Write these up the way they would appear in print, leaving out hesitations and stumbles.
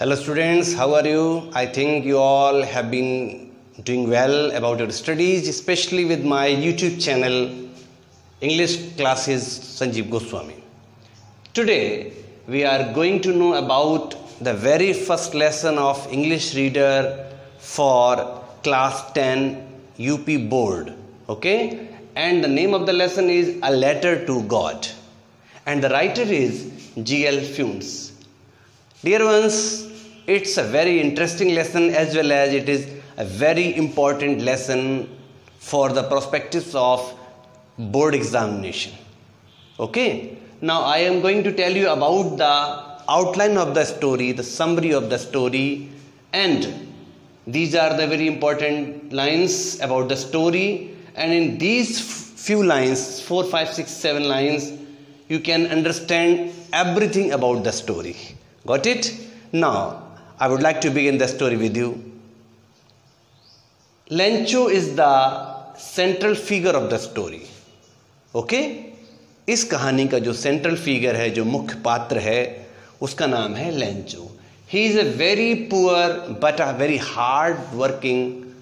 Hello students, how are you? I think you all have been doing well about your studies, especially with my YouTube channel English Classes Sanjeev Goswami. Today we are going to know about the very first lesson of English Reader for class 10 UP board, okay? And the name of the lesson is A Letter to God, and the writer is G. L. Fuentes. Dear ones, it's a very interesting lesson as well as it is a very important lesson for the perspectives of board examination. Okay, now I am going to tell you about the outline of the story, the summary of the story, and these are the very important lines about the story. And in these few lines, 4, 5, 6, 7 lines, you can understand everything about the story. Got it? Now, I would like to begin the story with you. Lencho is the central figure of the story. Okay? इस कहानी का जो central figure है, जो मुख्य पात्र है, उसका नाम है Lencho. He is a very poor but a very hard working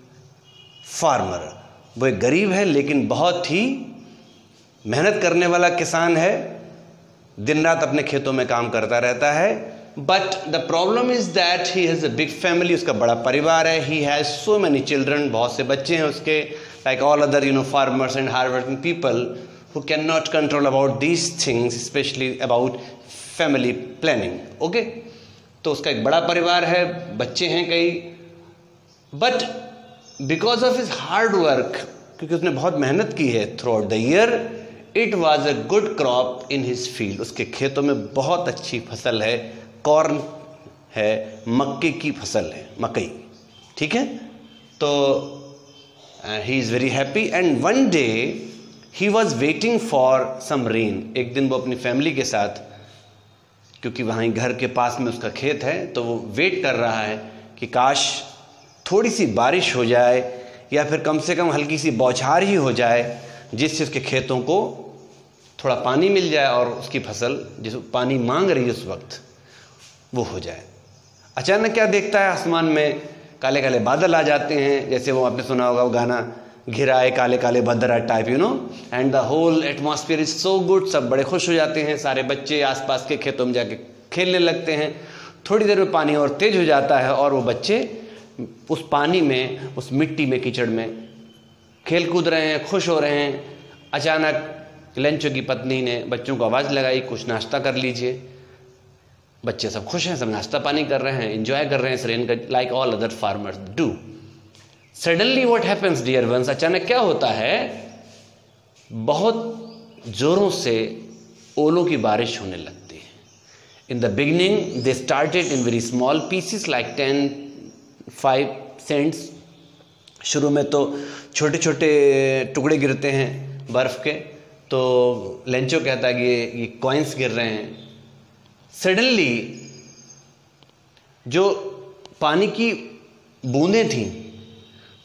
farmer. वह गरीब है लेकिन बहुत ही मेहनत करने वाला किसान है. दिन रात अपने खेतों में काम करता रहता है. But the problem is that he has a big family. उसका बड़ा परिवार है. He has so many children. बहुत से बच्चे हैं उसके. Like all other farmers and hard working people who can not control about these things, specially about family planning. Okay, तो उसका एक बड़ा परिवार है, बच्चे हैं कई. But because of his hard work, क्योंकि उसने बहुत मेहनत की है throughout the year, it was a good crop in his field. उसके खेतों में बहुत अच्छी फसल है. कॉर्न है, मक्के की फसल है, मकई. ठीक है, तो he is very happy. And one day he was waiting for some rain. एक दिन वो अपनी फैमिली के साथ, क्योंकि वहाँ घर के पास में उसका खेत है, तो वो वेट कर रहा है कि काश थोड़ी सी बारिश हो जाए या फिर कम से कम हल्की सी बौछार ही हो जाए जिससे उसके खेतों को थोड़ा पानी मिल जाए और उसकी फसल जिस पानी मांग रही है उस वक्त वो हो जाए. अचानक क्या देखता है, आसमान में काले काले बादल आ जाते हैं. जैसे वो आपने सुना होगा वो गाना, घिराए काले काले बदरा type, you know. And the whole atmosphere is so good. सब बड़े खुश हो जाते हैं. सारे बच्चे आसपास के खेतों में जाके खेलने लगते हैं. थोड़ी देर में पानी और तेज हो जाता है और वो बच्चे उस पानी में, उस मिट्टी में, कीचड़ में खेल कूद रहे हैं, खुश हो रहे हैं. अचानक लेंचो की पत्नी ने बच्चों को आवाज़ लगाई, कुछ नाश्ता कर लीजिए. बच्चे सब खुश हैं, सब नाश्ता पानी कर रहे हैं, एंजॉय कर रहे हैं इस रेन का, like all other farmers do. Suddenly what happens dear ones, अचानक क्या होता है, बहुत ज़ोरों से ओलों की बारिश होने लगती है. In the beginning they started in very small pieces like 10, 5 cents. शुरू में तो छोटे छोटे टुकड़े गिरते हैं बर्फ़ के. तो लेंचो कहता है कि ये कॉइन्स गिर रहे हैं. सडनली जो पानी की बूंदें थीं,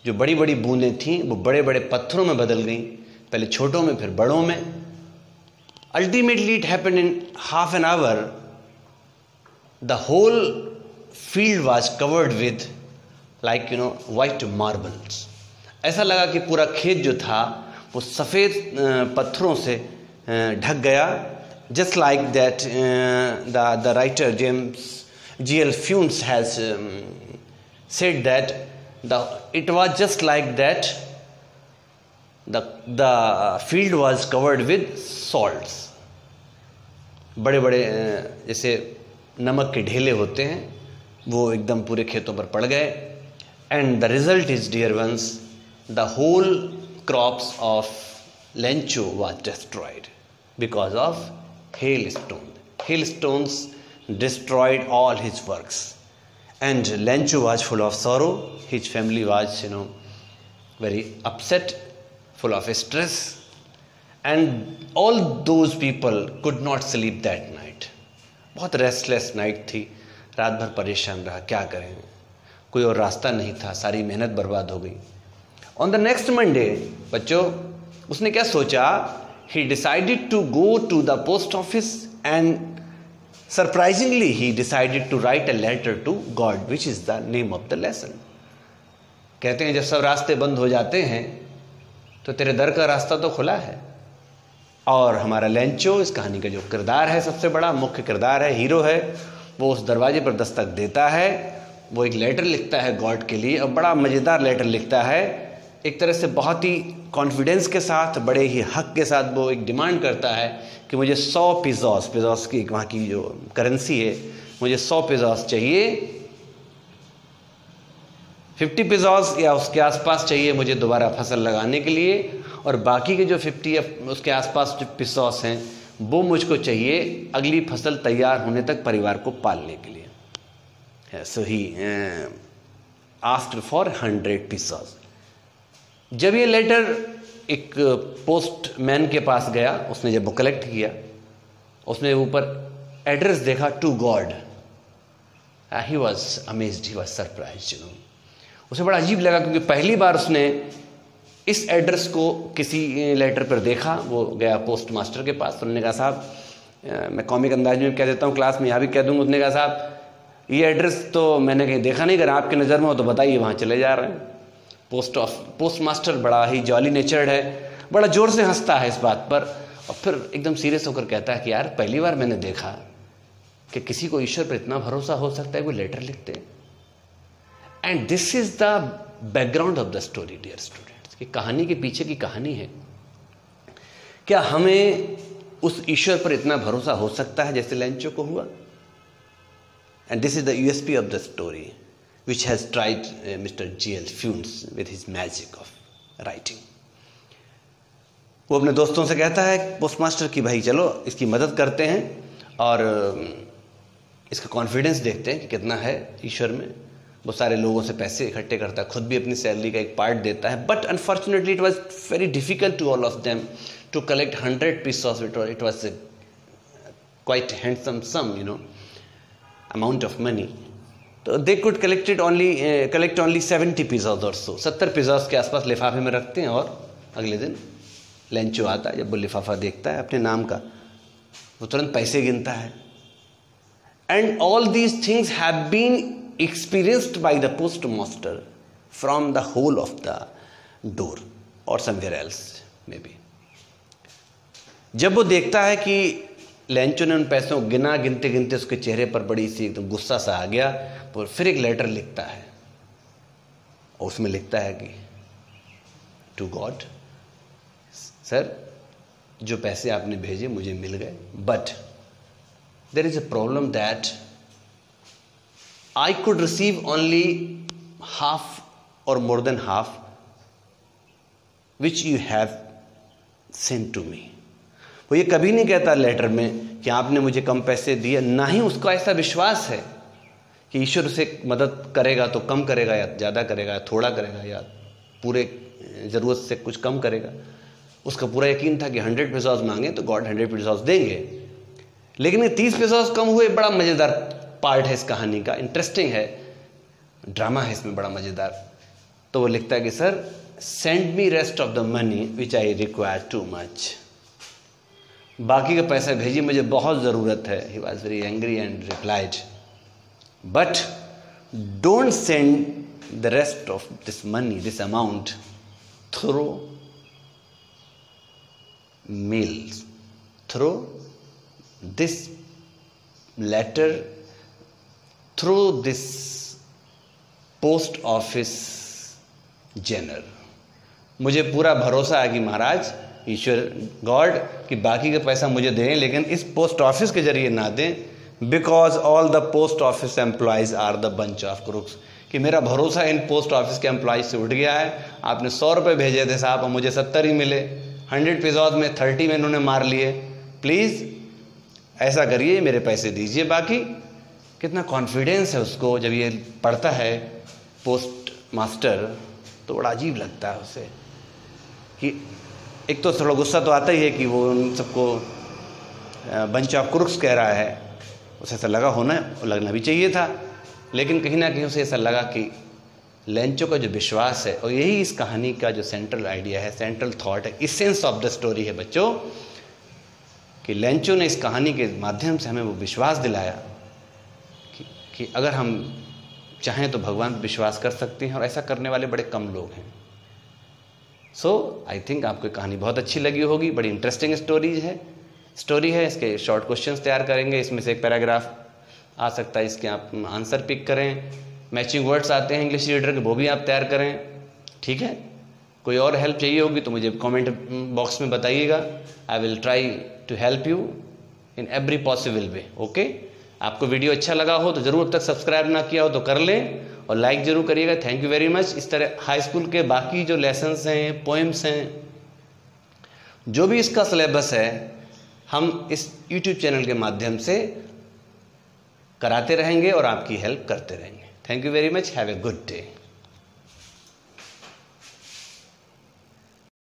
जो बड़ी बड़ी बूंदें थीं, वो बड़े बड़े पत्थरों में बदल गईं. पहले छोटों में, फिर बड़ों में. Ultimately it happened in half an hour the whole field was covered with like white marbles. ऐसा लगा कि पूरा खेत जो था वो सफ़ेद पत्थरों से ढक गया. Just like that, the writer G. L. Fuentes has said that it was just like that. The field was covered with salts. बड़े बड़े जैसे नमक के ढेले होते हैं, वो एकदम पूरे खेतों पर पड़ गए. And the result is, dear ones, the whole crops of Lencho was destroyed because of hailstone. Hailstones destroyed all his works, and Lencho was full of sorrow. His family was, very upset, full of stress, and all those people could not sleep that night. बहुत restless night थी. रात भर परेशान रहा, क्या करें, कोई और रास्ता नहीं था. सारी मेहनत बर्बाद हो गई. On the next Monday, बच्चों, उसने क्या सोचा? He decided to go to the post office and Surprisingly, he decided to write a letter to God, which is the name of the lesson. कहते हैं जब सब रास्ते बंद हो जाते हैं तो तेरे दर का रास्ता तो खुला है. और हमारा लेंचो, इस कहानी का जो किरदार है, सबसे बड़ा मुख्य किरदार है, हीरो है, वो उस दरवाजे पर दस्तक देता है. वो एक लेटर लिखता है गॉड के लिए, और बड़ा मज़ेदार लेटर लिखता है. एक तरह से बहुत ही कॉन्फिडेंस के साथ, बड़े ही हक के साथ वो एक डिमांड करता है कि मुझे 100 पिज़ॉस की वहाँ की जो करेंसी है, मुझे 100 पिज़ॉस चाहिए, 50 पिज़ॉस या उसके आसपास चाहिए मुझे दोबारा फसल लगाने के लिए, और बाकी के जो 50 या उसके आसपास जो पिज़ॉस हैं वो मुझको चाहिए अगली फसल तैयार होने तक परिवार को पालने के लिए. So he asked for 100 pesos. जब ये लेटर एक पोस्टमैन के पास गया, उसने जब वो कलेक्ट किया, उसने ऊपर एड्रेस देखा to God. He was amazed, he was surprise. उसे बड़ा अजीब लगा क्योंकि पहली बार उसने इस एड्रेस को किसी लेटर पर देखा. वो गया पोस्ट मास्टर के पास, उन्होंने कहा साहब, मैं कॉमिक अंदाज में कह देता हूँ, क्लास में यहाँ भी कह दूँगा, उसने कहा साहब ये एड्रेस तो मैंने कहीं देखा नहीं, अगर आपकी नज़र में हो तो बताइए, वहाँ चले जा रहे हैं. पोस्ट मास्टर बड़ा ही जॉली नेचर्ड है, बड़ा ज़ोर से हंसता है इस बात पर, और फिर एकदम सीरियस होकर कहता है कि यार पहली बार मैंने देखा कि किसी को ईश्वर पर इतना भरोसा हो सकता है वो लेटर लिखते हैं. And this is the background of the story, dear students, कि कहानी के पीछे की कहानी है. क्या हमें उस ईश्वर पर इतना भरोसा हो सकता है जैसे लेंचो को हुआ? And this is the USP of the story which has tried Mr. G. L. Fuentes with his magic of writing. वो अपने दोस्तों से कहता है पोस्टमास्टर की, भाई चलो इसकी मदद करते हैं और इसका कॉन्फिडेंस देखते हैं कि कितना है ईश्वर में. वो सारे लोगों से पैसे इकट्ठे करता है, खुद भी अपनी सैलरी का एक पार्ट देता है. But unfortunately it was very difficult to all of them to collect 100 pesos. It was quite handsome sum, you know, amount of money. तो they could collect only 70 pesos और सो 70 पिज़ॉस के आसपास लिफाफे में रखते हैं. और अगले दिन लेंचो आता है, जब वो लिफाफा देखता है अपने नाम का, वो तुरंत पैसे गिनता है. And all these things have been experienced by the post master from the hole of the door और समवेयर एल्स मे बी. जब वो देखता है कि लेंचो ने उन पैसों को गिना, गिनते गिनते उसके चेहरे पर बड़ी सी एकदम गुस्सा सा आ गया, और फिर एक लेटर लिखता है और उसमें लिखता है कि टू गॉड, सर जो पैसे आपने भेजे मुझे मिल गए, but there is a problem that I could receive only half और more than half which you have sent to me. वो ये कभी नहीं कहता लेटर में कि आपने मुझे कम पैसे दिए, ना ही उसको ऐसा विश्वास है कि ईश्वर उसे मदद करेगा तो कम करेगा या ज़्यादा करेगा, थोड़ा करेगा या पूरे ज़रूरत से कुछ कम करेगा. उसका पूरा यकीन था कि 100 पिज़ॉस मांगे तो गॉड 100 पिज़ॉस देंगे. लेकिन ये 30 पिज़ॉस कम हुए, बड़ा मज़ेदार पार्ट है इस कहानी का, इंटरेस्टिंग है, ड्रामा है इसमें बड़ा मज़ेदार. तो वो लिखता है कि sir send me rest of the money which I require too much, बाकी का पैसा भेजिए मुझे बहुत ज़रूरत है. He was very angry and replied but don't send the rest of this money, this amount through mail, through this letter, through this post office general. मुझे पूरा भरोसा है कि महाराज ईश्वर गॉड कि बाकी का पैसा मुझे दें, लेकिन इस पोस्ट ऑफिस के जरिए ना दें, because all the post office employees are the bunch of crooks. कि मेरा भरोसा इन पोस्ट ऑफिस के एम्प्लॉयज़ से उठ गया है. आपने 100 रुपये भेजे थे साहब, मुझे 70 ही मिले, 100 पिज़ॉस में 30 में इन्होंने मार लिए. प्लीज़ ऐसा करिए, मेरे पैसे दीजिए बाकी. कितना कॉन्फिडेंस है उसको. जब ये पढ़ता है पोस्ट मास्टर तो बड़ा अजीब लगता है उसे, कि एक तो थोड़ा गुस्सा तो आता ही है कि वो उन सबको बंच ऑफ क्रूक्स कह रहा है. उसे ऐसा लगा, होना लगना भी चाहिए था, लेकिन कहीं ना कहीं उसे ऐसा लगा कि लेंचो का जो विश्वास है, और यही इस कहानी का जो सेंट्रल आइडिया है, सेंट्रल थॉट है, इसेंस ऑफ द स्टोरी है बच्चों, कि लेंचो ने इस कहानी के माध्यम से हमें वो विश्वास दिलाया कि अगर हम चाहें तो भगवान पर विश्वास कर सकते हैं, और ऐसा करने वाले बड़े कम लोग हैं। सो आई थिंक आपको कहानी बहुत अच्छी लगी होगी, बड़ी इंटरेस्टिंग स्टोरी है। इसके शॉर्ट क्वेश्चंस तैयार करेंगे, इसमें से एक पैराग्राफ आ सकता है, इसके आप आंसर पिक करें। मैचिंग वर्ड्स आते हैं इंग्लिश रीडर के, वो भी आप तैयार करें, ठीक है। कोई और हेल्प चाहिए होगी तो मुझे कमेंट बॉक्स में बताइएगा। I will try to help you in every possible way, okay. आपको वीडियो अच्छा लगा हो तो ज़रूर, अब तक सब्सक्राइब ना किया हो तो कर लें, और लाइक ज़रूर करिएगा। Thank you very much. इस तरह हाई स्कूल के बाकी जो लेसन्स हैं, पोएम्स हैं, जो भी इसका सिलेबस है, हम इस यूट्यूब चैनल के माध्यम से कराते रहेंगे और आपकी हेल्प करते रहेंगे। Thank you very much. Have a good day.